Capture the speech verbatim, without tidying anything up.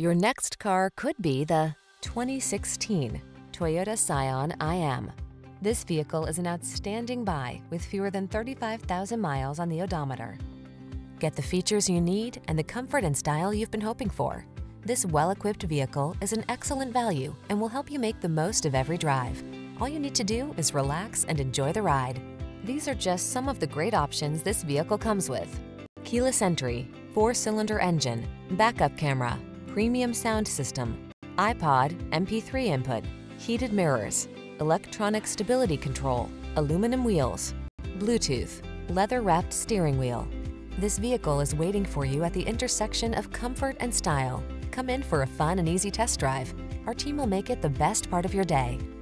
Your next car could be the twenty sixteen Toyota Scion iM. This vehicle is an outstanding buy with fewer than thirty-five thousand miles on the odometer. Get the features you need and the comfort and style you've been hoping for. This well-equipped vehicle is an excellent value and will help you make the most of every drive. All you need to do is relax and enjoy the ride. These are just some of the great options this vehicle comes with: keyless entry, four-cylinder engine, backup camera, premium sound system, iPod, M P three input, heated mirrors, electronic stability control, aluminum wheels, Bluetooth, leather-wrapped steering wheel. This vehicle is waiting for you at the intersection of comfort and style. Come in for a fun and easy test drive. Our team will make it the best part of your day.